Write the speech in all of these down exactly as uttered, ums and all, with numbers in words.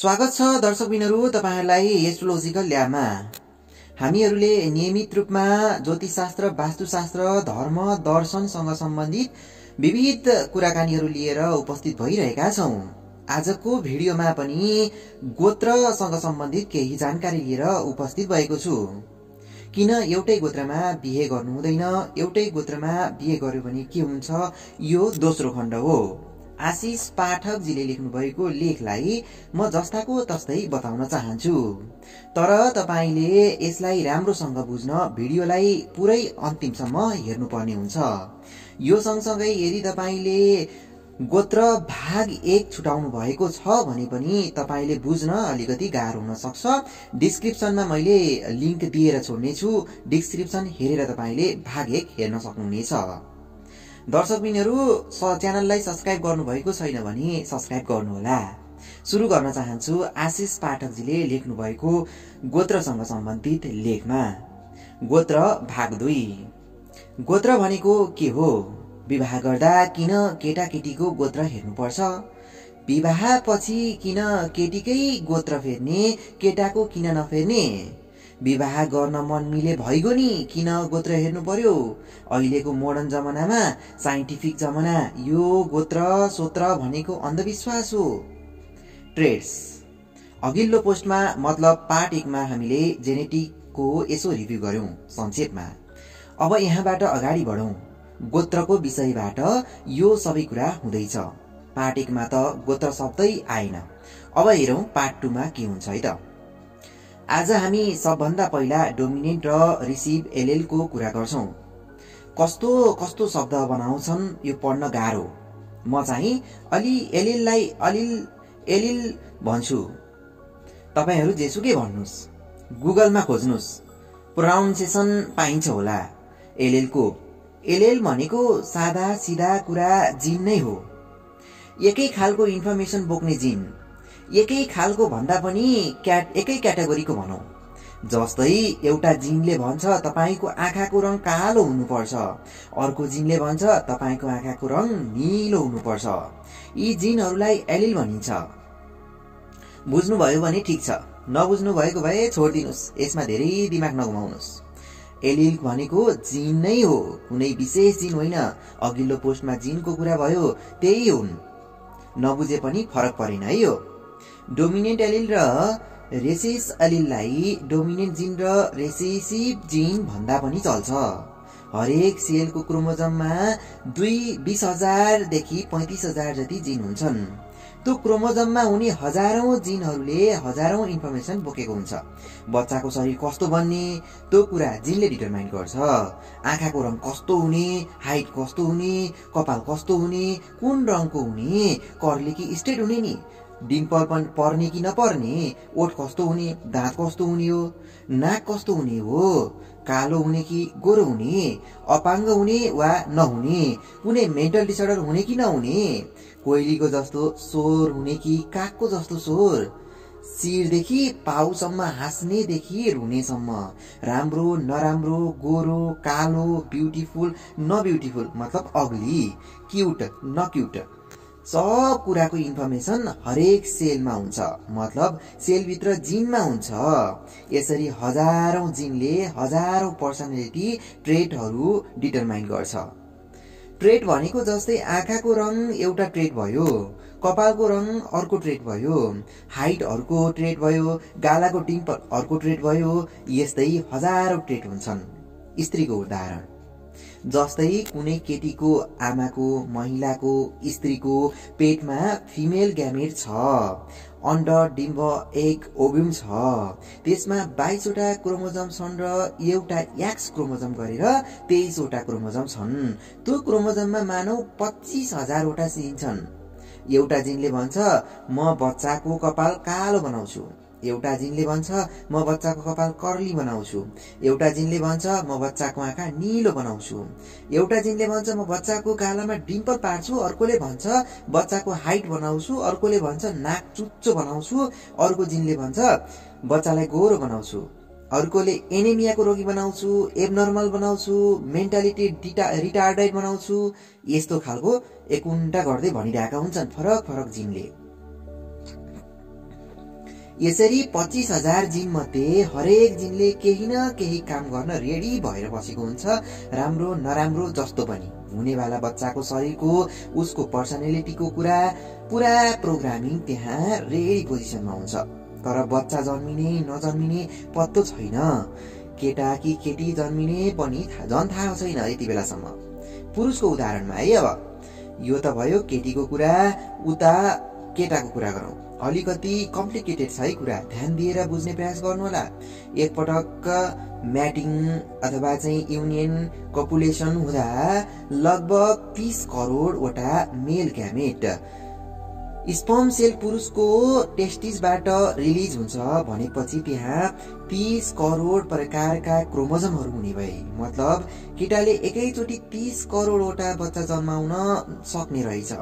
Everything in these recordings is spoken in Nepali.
स्वागत छ दर्शकबिनहरु तपाईहरुलाई एस्ट्रोलोजिकल ल्याबमा। हामीहरुले नियमित रूपमा ज्योतिषशास्त्र, वास्तुशास्त्र, धर्म, दर्शनसँग सम्बन्धित विविध कुराकानीहरु लिएर उपस्थित भइरहेका छौं। आजको भिडियोमा पनि गोत्रसँग सम्बन्धित केही जानकारी लिएर उपस्थित भएको छु। किन एउटै गोत्रमा बिहे गर्नु हुँदैन, एउटै गोत्रमा बिहे गर्यो भने के हुन्छ, यो दोस्रो खण्ड हो। आशीष पाठक जीले लेख्नु भएको लेखलाई म जस्ताको तस्तै बताउन चाहन्छु, तर तपाईले यसलाई राम्रोसँग बुझ्न भिडियोलाई पुरै अन्तिमसम्म हेर्नुपर्ने हुन्छ। यो सँगसँगै यदि तपाईले गोत्र भाग एक छुटाउनु भएको छ भने पनि तपाईले बुझ्न अलिकति गाह्रो हुन सक्छ। डिस्क्रिप्सनमा मैले लिंक दिएर छोड्ने छु, डिस्क्रिप्सन हेरेर तपाईले भाग एक हेर्न सक्नुहुनेछ। दर्शकबिनहरु, च्यानललाई सब्स्क्राइब गर्नुभएको छैन भने सब्स्क्राइब गर्नुहोला। सुरु गर्न चाहन्छु आशीष पाठक जीले लेख्नु भएको गोत्रसँग सम्बन्धित लेखमा। गोत्र भाग दुई। गोत्र भनेको के हो? विवाह गर्दा किन केटाकेटीको गोत्र हेर्नुपर्छ? विवाहपछि किन केटीकै गोत्र फेर्ने, केटाको किन नफेर्ने? विवाह गर्न मन मिले भइगो नि, किन गोत्र हेर्नु पर्यो? अहिलेको मोडर्न जमानामा, साइन्टिफिक जमाना, यो गोत्र सोत्र भनेको अन्धविश्वास हो। ट्रेड्स। अघिल्लो पोस्टमा मतलब पार्ट एकमा हामीले जेनेटिकको यसो रिभ्यू गर्यौं संक्षेपमा। अब यहाँबाट अगाडि बढौं गोत्रको विषयबाट। यो सबै कुरा हुँदैछ। पार्ट एकमा त गोत्र शब्दै आएन। अब हेरौं पार्ट दुई मा के हुन्छ है त। आज हामी सबभन्दा पहिला डोमिनेन्ट र रिसिभ एलएल को कुरा गर्छौं। कस्तो कस्तो शब्द बनाउँछन् यो पढ्न गाह्रो। म चाहिँ अलि एलएल लाई अलिल एलिल भन्छु, तपाईहरु जेसुकै भन्नुस्। गुगलमा खोज्नुस्, प्रोनाउन्सिएसन पाइन्छ होला एलएल को। एलएल भनेको सादा सिधा कुरा जिन नै हो। एकै खालको इन्फर्मेसन बोक्ने जिन, एकै खालको भन्दा पनि क्याट एकै क्याटेगोरीको भनौं। जस्तै एउटा जिनले भन्छ तपाईको आँखाको रङ कालो हुनुपर्छ, अर्को जिनले भन्छ तपाईको आँखाको रङ नीलो हुनुपर्छ। यी जिनहरूलाई एलिल भनिन्छ। बुझ्नुभयो भने ठीक छ, नबुझ्नु भएको भए छोडिदिनुस्, यसमा धेरै दिमाग नघुमाउनुस्। एलिल भनेको जिन नै हो, कुनै विशेष जिन होइन। अघिल्लो पोस्टमा जिनको कुरा भयो, त्यही हुन्। नबुझे पनि फरक परेन है यो। डोमिनेन्ट एलिल र रेसिस एलिललाई डोमिनेन्ट जिन र रेसेसिभ जिन भन्दा पनि चल्छ। हरेक सेलको क्रोमोजोममा दुई बीस हजार देखि पैंतीस हजार जति जिन हुन्छन्। त्यो क्रोमोजोममा हुने हजारौं जिनहरूले हजारौं इन्फर्मेसन बोकेको हुन्छ। बच्चाको शरीर कस्तो बन्ने त्यो कुरा जिनले डिटरमाइन गर्छ। आँखाको रङ कस्तो हुने, हाइट कस्तो हुने, कपाल कस्तो हुने, कुन रङको हुने, कर्ली कि स्ट्रेट हुने नि, डिम्पल पनि पर्ने कि नपर्ने, ओठ कस्तो हुने, दाँत कस्तो हुने हो, नाक कस्तो हुने हो, कालो हुने कि गोरो हुने, अपाङ्ग हुने वा नहुने, कुनै मेन्टल डिसअर्डर हुने कि नहुने, कोइलीको जस्तो स्वर हुने कि कागको जस्तो स्वर, शिरदेखि पाउसम्म, हाँस्नेदेखि रुनेसम्म, राम्रो नराम्रो, गोरो कालो, ब्युटिफुल नब्युटिफुल मतलब अग्ली, क्युट नक्युट, सब कुराको इन्फर्मेसन हरेक सेलमा हुन्छ, मतलब सेलभित्र जिनमा हुन्छ। यसरी हजारौं जिनले हजारौं पर्सनालिटी ट्रेटहरू डिटरमाइन गर्छ। ट्रेट भनेको जस्तै आँखाको रङ एउटा ट्रेट भयो, कपालको रङ अर्को ट्रेट भयो, हाइट अर्को ट्रेट भयो, गालाको डिम्पल अर्को ट्रेट भयो। यस्तै हजारौं ट्रेट हुन्छन्। स्त्रीको उदाहरण जस्तै कुनै केटीको आमाको, महिलाको, स्त्रीको पेटमा फिमेल ग्यामेट छ, अण्ड डिम्ब एक ओभ्युम छ, त्यसमा बाईस वटा क्रोमोजोम छन् र एउटा एक्स क्रोमोजोम गरेर तेईस वटा क्रोमोजोम छन्। त्यो क्रोमोजोममा मानव पच्चीस हजार वटा जिन छन्। एउटा जिनले भन्छ म बच्चाको कपाल कालो बनाउँछु, एउटा जिनले भन्छ म बच्चाको कपाल कर्ली बनाउँछु, एउटा जिनले भन्छ म बच्चाको आँखा नीलो बनाउँछु, एउटा जिनले भन्छ म बच्चाको गालामा डिम्पल पार्छु, अर्कोले भन्छ बच्चाको हाइट बनाउँछु, अर्कोले भन्छ नाक चुच्चो बनाउँछु, अर्को जिनले भन्छ बच्चालाई गोरो बनाउँछु, अर्कोले एनेमियाको रोगी बनाउँछु, एबनर्मल बनाउँछु, मेन्टालिटी रिटार्डेड बनाउँछु। यस्तो खालको एकुण्टा गर्दै भनिरहेका हुन्छन् फरक फरक जिनले। यसरी पच्चीस हजार जिन मध्ये हरेक जिनले केही न केही काम गर्न रेडी भएर बसेको हुन्छ। राम्रो नराम्रो जस्तो पनि हुनेवाला बच्चाको शरीरको उसको पर्सनालिटीको कुरा पुरा प्रोग्रामिङ त्यहाँ रेडी पोजिसनमा हुन्छ। तर बच्चा जन्मिने नजन्मिने पत्तो छैन, केटा कि केटी जन्मिने पनि झन् थाहा छैन यति बेलासम्म। पुरुषको उदाहरणमा है, अब यो त भयो केटीको कुरा, उता केटाको कुरा गरौँ। अलिकति कम्प्लिकेटेड छ है कुरा, ध्यान दिएर बुझ्ने प्रयास गर्नुहोला। एकपटक म्याटिङ अथवा चाहिँ युनियन कपुलेसन हुँदा लगभग तीस करोडवटा मेल ग्यामेट स्पर्म सेल पुरुषको टेस्टिसबाट रिलिज हुन्छ भनेपछि त्यहाँ तीस करोड प्रकारका क्रोमोजोमहरू हुने भए, मतलब केटाले एकैचोटि तीस करोडवटा बच्चा जन्माउन सक्ने रहेछ।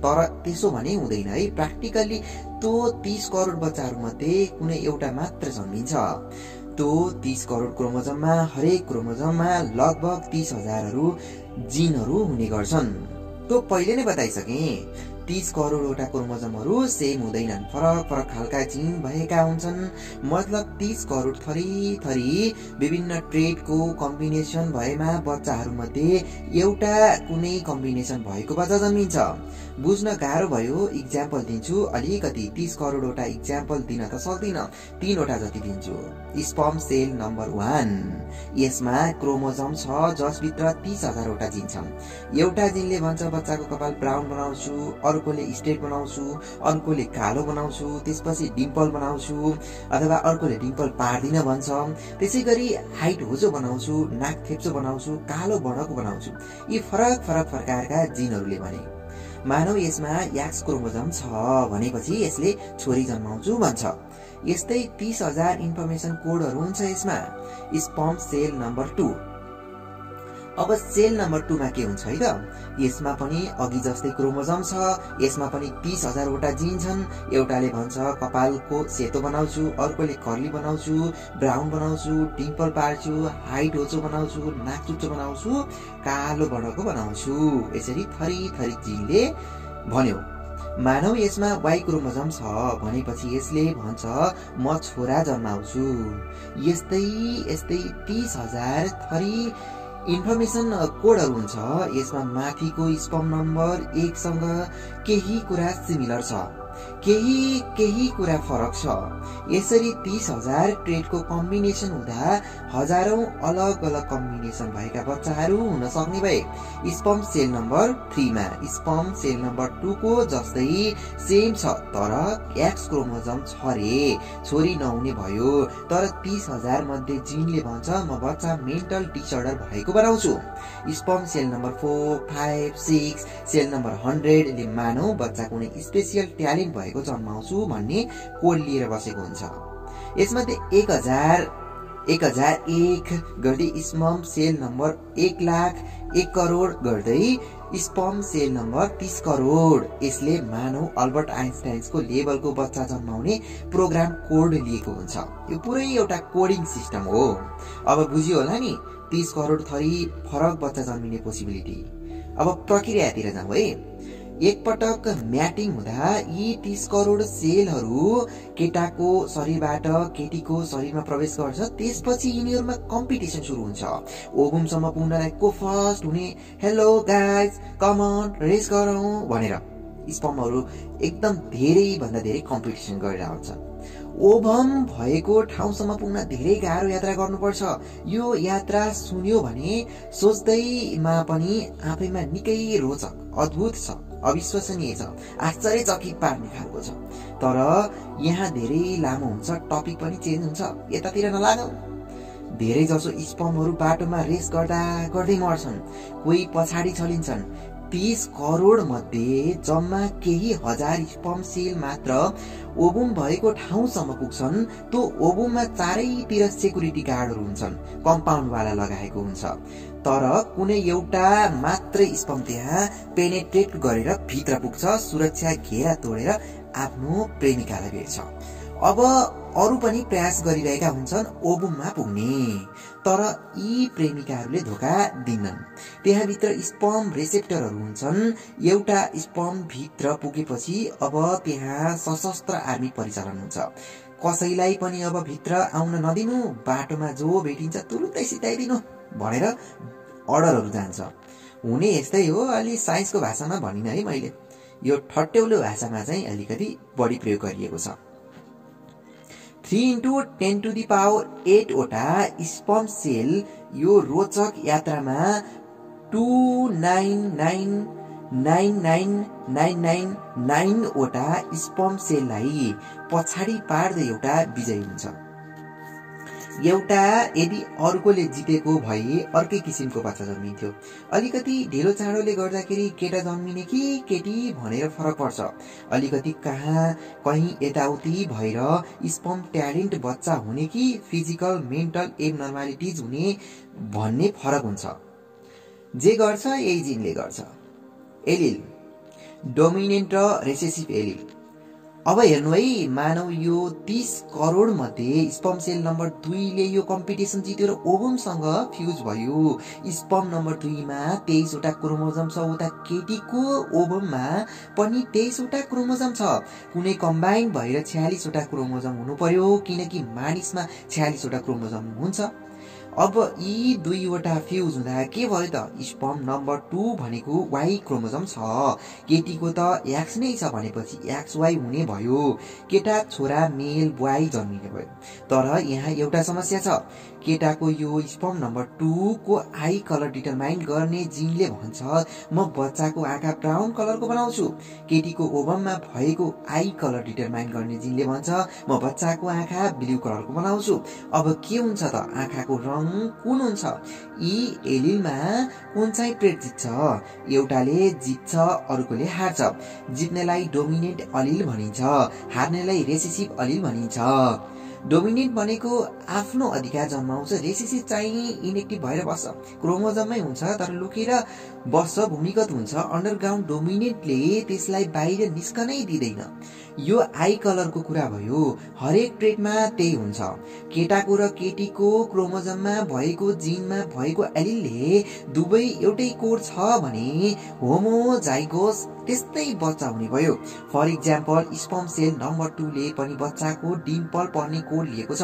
तर त्यसो भने हुँदैन है, प्र्याक्टिकल्ली तो तीस करोड बच्चाहरूमध्ये कुनै एउटा मात्र जन्मिन्छ। तो तीस करोड क्रोमोजोममा हरेक क्रोमोजोममा लगभग तीस हजारहरू जिनहरू हुने गर्छन्। तो पहिले नै बताइसकेँ, तीस करोडवटा क्रोमोजोमहरू सेम हुँदैनन्, फरक फरक खालका जिन भएका हुन्छन्। मतलब तीस करोड थरी थरी विभिन्न ट्रेडको कम्बिनेसन भएमा बच्चाहरूमध्ये एउटा कुनै कम्बिनेसन भएको बच्चा जन्मिन्छ। बुझ्न गाह्रो भयो, इक्जाम्पल दिन्छु अलिकति। तीस करोडवटा इक्जाम्पल दिन त सक्दिनँ, तीनवटा जति दिन्छु। स्पर्म सेल नम्बर वान, यसमा क्रोमोजोम छ जसभित्र तीस हजारवटा जिन छन्। एउटा जिनले भन्छ बच्चाको कपाल ब्राउन बनाउँछु, अर्कोले स्ट्रेट बनाउँछु, अर्कोले कालो बनाउँछु, त्यसपछि डिम्पल बनाउँछु अथवा अर्कोले डिम्पल पार्दिन भन्छ। त्यसै गरी हाइट होजो बनाउँछु, नाक थेप्चो बनाउँछु, कालो वर्णको बनाउँछु। यी फरक फरक प्रकारका जिनहरूले भने मानव यसमा एक्स क्रोमोजोम छ भनेपछि यसले छोरी जन्माउँछु भन्छ। यस्तै तीस हजार इन्फर्मेसन कोडहरू हुन्छ यसमा। स्पर्म सेल नम्बर टू, अब सेल नम्बर टूमा के हुन्छ है त, यसमा पनि अघि जस्तै क्रोमोजोम छ, यसमा पनि तीस हजारवटा जिन छन्। एउटाले भन्छ कपालको सेतो बनाउँछु, अर्कोले कर्ली बनाउँछु, ब्राउन बनाउँछु, डिम्पल पार्छु, हाइट होचो बनाउँछु, नाकचुच्चो बनाउँछु, कालो वर्णको बनाउँछु। यसरी थरी थरी जिनले भन्यो। मानव यसमा वाई क्रोमोजोम छ भनेपछि यसले भन्छ म छोरा जन्माउँछु। यस्तै यस्तै तीस हजार थरी इन्फर्मेसन कोडहरू हुन्छ यसमा। माथिको स्पर्म नम्बर एकसँग केही कुरा सिमिलर छ, केही केही कुरा फरक छ। यसरी तीस हजार ट्रेडको कम्बिनेसन हुँदा हजारौं अलग अलग कम्बिनेसन भएका बच्चाहरू हुन सक्ने भए। स्पर्म सेल नम्बर थ्रीमा स्पर्म सेल नम्बर टूको जस्तै सेम छ, तर एक्स क्रोमोजोम छ रे, छोरी नहुने भयो। तर तीस हजार मध्ये जिनले भन्छ म बच्चा मेन्टल डिसअर्डर भएको बनाउँछु। Sperm cell number four five six cell number हन्ड्रेडले मानौ बच्चा कुनै स्पेसियल ट्यालेन्ट भएको जन्माउँछु भन्ने कोड लिएर बसेको हुन्छ। यसमध्ये एक हजार एक हजार एक गर्दै स्पर्म सेल नम्बर एक लाख एक करोड गर्दै स्पर्म सेल नम्बर तीस करोड, यसले मानव अल्बर्ट आइन्स्टाइन्सको लेभलको बच्चा जन्माउने प्रोग्राम कोड लिएको हुन्छ। यो पुरै एउटा कोडिङ सिस्टम हो। अब बुझियो होला नि, तीस करोड थरी फरक बच्चा जन्मिने पोसिबिलिटी। अब प्रक्रियातिर जाउँ है। एकपटक म्याटिङ हुँदा यी तीस करोड सेलहरू केटाको शरीरबाट केटीको शरीरमा प्रवेश गर्छ। त्यसपछि यिनीहरूमा कम्पिटिसन सुरु हुन्छ। ओभुमसम्म पुग्नलाई को फर्स्ट हुने, hello guys come on race गरौँ भनेर स्पर्महरू एकदम धेरैभन्दा धेरै कम्पिटिसन गरेर हुन्छ। ओभम भएको ठाउँसम्म पुग्न धेरै गाह्रो यात्रा गर्नुपर्छ। यो यात्रा सुन्यो भने सोच्दैमा पनि आफैमा निकै रोचक, अद्भुत छ, अविश्वसनीय छ, आश्चर्यचकित पार्ने खालको छ। तर यहाँ धेरै लामो हुन्छ, टपिक पनि चेन्ज हुन्छ, यतातिर नलागौँ। धेरै जसो स्पर्महरू बाटोमा रेस गर्दा गर्दै मर्छन्, कोही पछाडि छलिन्छन्। तीस करोड मध्ये जम्मा केही हजार स्पर्म सेल मात्र ओभुम भएको ठाउँसम्म पुग्छन्। त्यो ओभुममा चारैतिर सेक्युरिटी गार्डहरू हुन्छन्, कम्पाउन्डवाला लगाएको हुन्छ। तर कुनै एउटा मात्रै स्पर्म त्यहाँ पेनेट्रेट गरेर भित्र पुग्छ, सुरक्षा घेरा तोडेर आफ्नो प्रेमिकालाई भेट्छ। अब अरू पनि प्रयास गरिरहेका हुन्छन् ओभुममा पुग्ने, तर यी प्रेमिकाहरूले धोका दिन्छन्। त्यहाँभित्र स्पर्म रिसेप्टरहरू हुन्छन्। एउटा स्पर्म भित्र पुगेपछि अब त्यहाँ सशस्त्र आर्मी परिचालन हुन्छ। कसैलाई पनि अब भित्र आउन नदिनु, बाटोमा जो भेटिन्छ तुरुन्तै सिधाइदिनु भनेर अर्डरहरु जान्छ। हुने यस्तै हो, अलि साइन्सको भाषामा भनिन है मैले, यो ठट्टेउलो भाषामा चाहिँ अलिकति बढी प्रयोग गरिएको छ। Three into ten to the power eight वटा स्पर्म सेल यो रोचक यात्रामा two nine nine nine nine nine nine nine वटा स्पर्म सेललाई पछाडि पार्दै एउटा विजयी हुन्छ। एउटा यदि अर्कोले जितेको भए अर्कै किसिमको बच्चा जन्मिन्थ्यो। अलिकति ढिलो चाँडोले गर्दाखेरि केटा जन्मिने कि केटी भनेर फरक पर्छ। अलिकति कहाँ कहीँ यताउति भएर स्पर्म ट्यालेन्ट बच्चा हुने कि फिजिकल मेन्टल एबनर्मालिटिज हुने भन्ने फरक हुन्छ। जे गर्छ यही जिनले गर्छ। एलिल, डोमिनेन्ट र रेसेसिभ एलिल। अब हेर्नु है, मानव यो तीस करोड मध्ये स्पर्म सेल नंबर दुई ले यो कम्पिटिसन जित्यो र ओभमसँग फ्यूज भयो। स्पर्म नंबर दुई में तेईस वटा क्रोमोजम छ, उता केटीको ओभम में पनि तेईस वटा क्रोमोजम छ। कुनै कम्बाइन भएर छियालीस वटा क्रोमोजम हुनु पर्यो, किनकि मानिसमा छियालीस वटा क्रोमोजम हुन्छ। अब यी दुईवटा फ्यूज हुँदा के भयो त? स्पर्म नंबर टू भनेको वाई क्रोमोजम छ, केटीको त एक्स नै छ, भनेपछि एक्स वाई हुने भयो। केटा छोरा मेल वाई जन्मिने भयो। तर यहाँ एउटा समस्या छ, केटाको यो स्पर्म नंबर टू को आई कलर डिटरमाइन गर्ने जिनले भन्छ म बच्चाको आँखा ब्राउन कलरको बनाउँछु। केटीको ओभममा भएको आई कलर डिटरमाइन गर्ने जिनले भन्छ म बच्चाको आँखा ब्लू कलरको बनाउँछु। अब के हुन्छ त? आँखाको रङ कुन हुन्छ? यी एलिलमा कुन चाहिँ प्रेट जित्छ? एउटाले जित्छ, अर्कोले हार्छ। जित्नेलाई डोमिनेन्ट अलिल भनिन्छ, हार्नेलाई रेसेसिभ अलिल भनिन्छ। डोमिनेन्ट भनेको आफ्नो अधिकार जन्माउँछ, रेसेसिभ चाहिँ इनेक्टिभ भएर बस्छ, क्रोमोजममै हुन्छ तर लुकेर बस्छ, भूमिगत हुन्छ। अन्डरग्राउन्ड डोमिनेन्टले त्यसलाई बाहिर निस्कनै दिँदैन। यो आई कलरको कुरा भयो, हरेक ट्रेटमा त्यही हुन्छ। केटाको र केटीको क्रोमोजममा भएको जिनमा भएको एलिलले दुवै एउटै कोड छ भने होमोजाइगोस त्यस्तै बच्चा हुने भयो। For example, sperm cell number two ले पनि बच्चाको डिम्पल पर्ने कोड लिएको छ,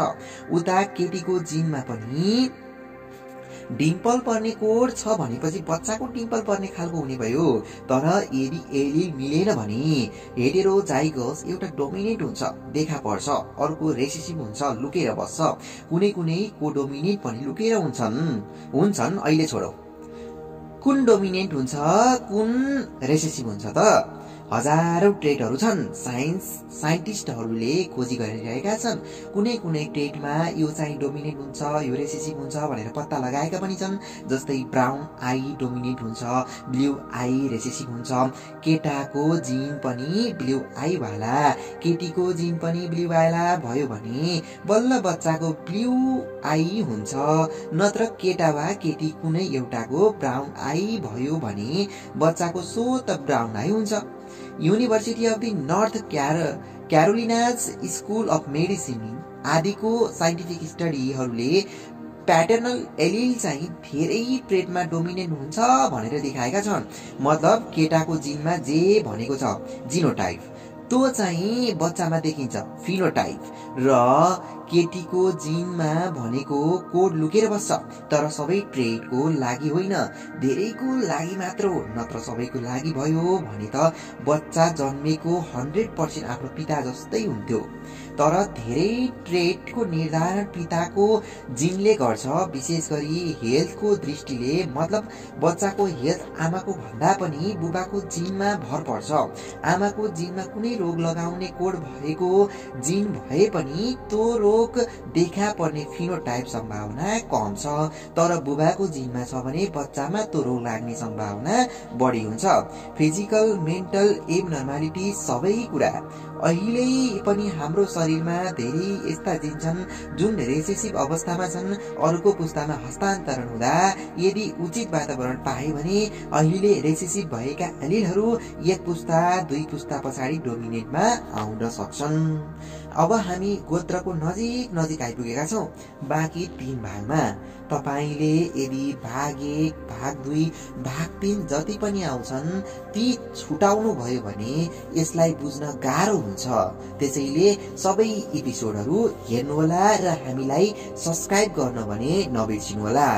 उता केटीको जिनमा पनि डिम्पल पर्ने कोड छ भनेपछि बच्चाको डिम्पल पर्ने खालको हुने भयो। तर यदि एलिल मिलेन भने हेटेरोजाइगस एउटा डोमिनेन्ट हुन्छ, देखा पर्छ, अर्को रेसेसिभ हुन्छ, लुकेर बस्छ। कुनै कुनै कोडोमिनेन्ट पनि लुकेर हुन्छन् हुन्छन्। अहिले छोडौ, कुन डोमिनेन्ट हुन्छ कुन रेसेसिभ हुन्छ त? हजारौं ट्रेटहरू छन्, साइन्स साइन्टिस्टहरूले खोजी गरिरहेका छन्। कुनै कुनै ट्रेटमा यो चाहिँ डोमिनेन्ट हुन्छ, यो रेसेसिभ हुन्छ भनेर पत्ता लगाएका पनि छन्। जस्तै ब्राउन आई डोमिनेन्ट हुन्छ, ब्लू आई रेसेसिभ हुन्छ। केटाको जिन पनि ब्लू आई वाला, केटीको जिन पनि ब्लू वाला भयो भने बल्ल बच्चाको ब्लू आई हुन्छ, नत्र केटा वा केटी कुनै एउटाको ब्राउन आई भयो भने बच्चाको सोत ब्राउन आई हुन्छ। University of the North Carolina School of Medicine आदि को साइंटिफिक स्टडीहरूले पैटर्नल एलिल चाहिँ धेरै ट्रेटमा डोमिनेन्ट हुन्छ भनेर देखाएका छन्। मतलब केटाको जिनमा जे भनेको छ जिनोटाइप, त्यो चाहिँ बच्चामा देखिन्छ फिनोटाइप, र केटीको जिनमा भनेको कोड लुकेर बस्छ। तर सबै ट्रेडको लागि होइन, धेरैको लागि मात्र हो, नत्र सबैको लागि भयो भने त बच्चा जन्मेको हन्ड्रेड पर्सेंट आफ्नो पिता जस्तै हुन्थ्यो। तर धेरै ट्रेडको निर्धारण पिताको जिनले गर्छ, विशेष गरी हेल्थको दृष्टिले। मतलब बच्चाको हेल्थ आमाको भन्दा पनि बुबाको जिनमा भर पर्छ। आमाको जिनमा कुनै रोग लगाउने कोड भएको जिन भए पनि त्यो रोग देखा पर्ने फिनोटाइप सम्भावना कम छ, तर बुबाको जिनमा छ भने बच्चामा त्यो रोग लाग्ने सम्भावना बढी हुन्छ। फिजिकल मेन्टल एबनर्मालिटी सबै कुरा। अहिले पनि हाम्रो शरीरमा धेरै यस्ता जिन छन् जुन रेसेसिभ अवस्थामा छन्, अरूको पुस्तामा हस्तान्तरण हुँदा यदि उचित वातावरण पाए भने अहिले रेसेसिभ भएका एलिलहरू एक पुस्ता दुई पुस्ता पछाडि डोमिनेन्टमा आउन सक्छन्। अब हामी गोत्रको नजिक नजिक आइपुगेका छौं। बाँकी तीन भागमा तपाईले यदि भाग एक भाग दुई भाग तीन जति पनि आउँछन् ती छुटाउनु भयो भने यसलाई बुझ्न गाह्रो हुन्छ। त्यसैले सबै एपिसोडहरू हेर्नुहोला र हामीलाई सब्स्क्राइब गर्न भने नबिर्सिनुहोला।